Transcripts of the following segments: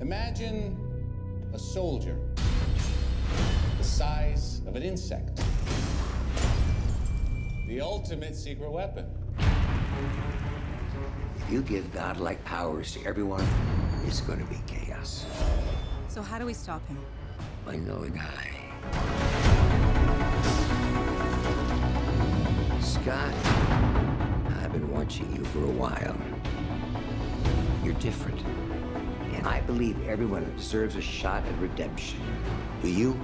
Imagine a soldier the size of an insect. The ultimate secret weapon. If you give godlike powers to everyone, it's going to be chaos. So how do we stop him? I know a guy. Scott, I've been watching you for a while. You're different. And I believe everyone deserves a shot at redemption. Do you?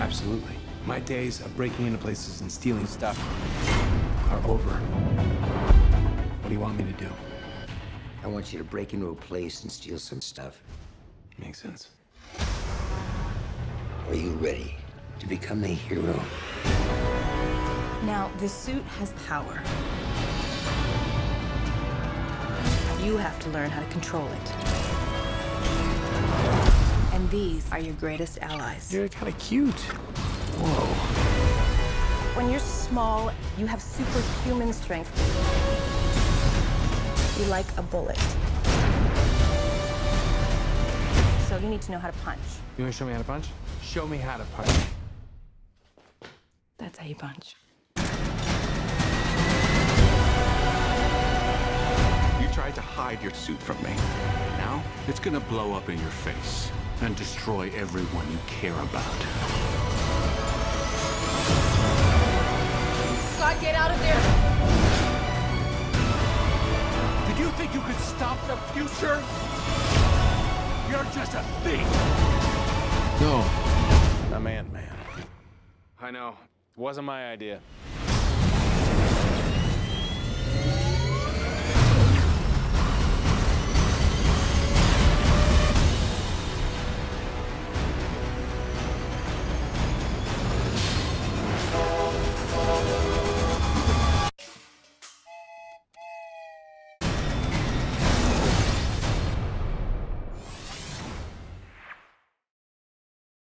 Absolutely. My days of breaking into places and stealing stuff are over. What do you want me to do? I want you to break into a place and steal some stuff. Makes sense. Are you ready to become a hero? Now, the suit has power. You have to learn how to control it. And these are your greatest allies. You're kind of cute. Whoa. When you're small, you have superhuman strength. You're like a bullet. So you need to know how to punch. You want to show me how to punch? Show me how to punch. That's how you punch. Tried to hide your suit from me. Now, it's gonna blow up in your face and destroy everyone you care about. Scott, get out of there! Did you think you could stop the future? You're just a thief! No. I'm Ant-Man. I know. Wasn't my idea.